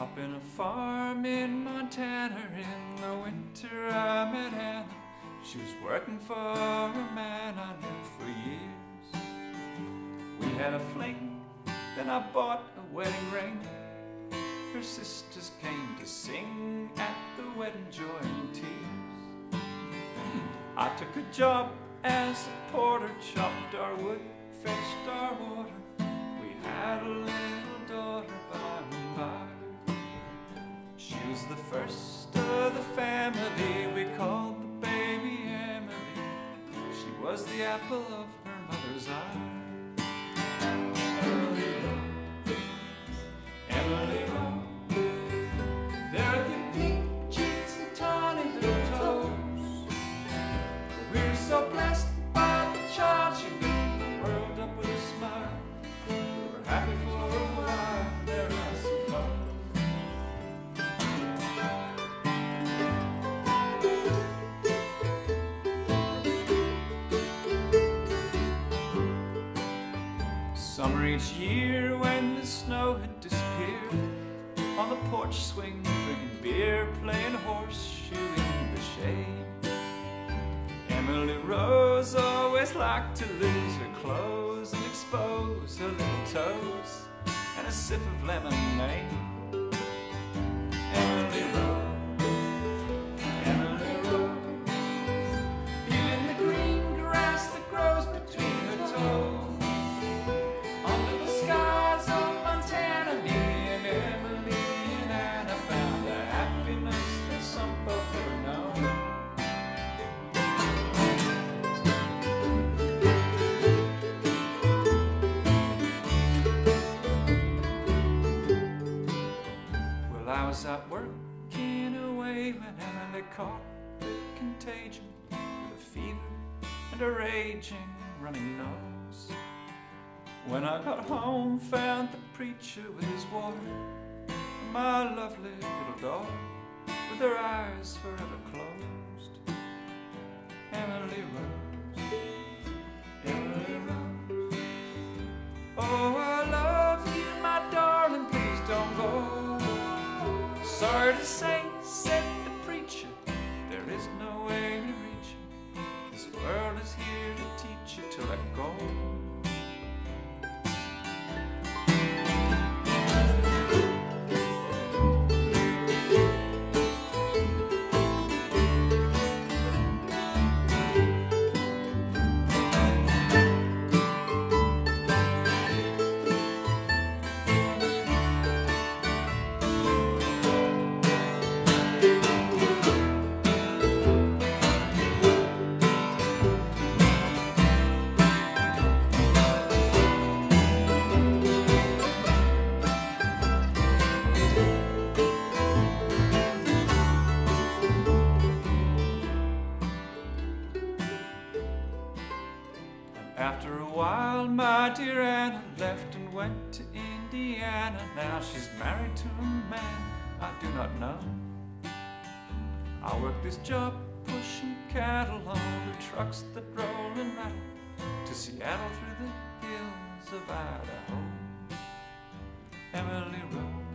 Up in a farm in Montana, in the winter I met Hannah. She was working for a man I knew for years. We had a fling, then I bought a wedding ring. Her sisters came to sing at the wedding, joy and tears. I took a job as a porter, chopped our wood, fetched our water. We had a little daughter by and by. She was the first of the family, we called the baby Emily. She was the apple of her mother's eye. Emily Rose, Emily Rose, they're the pink cheeks and tiny little toes. We're so blessed by the child she gave, curled up with a smile. We're happy for a while, there I suppose. Summer each year, when the snow had disappeared, on the porch swing, drinking beer, playing horseshoe in the shade. Emily Rose always liked to lose her clothes and expose her little toes, and a sip of lemonade. Emily Rose, Emily Rose, feeling the green grass that grows between her toes. I was out working away when Emily caught the contagion, with a fever and a raging running nose. When I got home, found the preacher with his water, and my lovely little daughter with her eyes forever closed. Emily Rose, Emily Rose, oh, I love you, my darling, please don't go. Sorry to say, said the preacher, there is no way to reach you. This world is here to teach you to let go. After a while, my dear Anna left and went to Indiana. Now she's married to a man I do not know. I work this job pushing cattle on the trucks that roll and rattle to Seattle through the hills of Idaho. Emily Rose.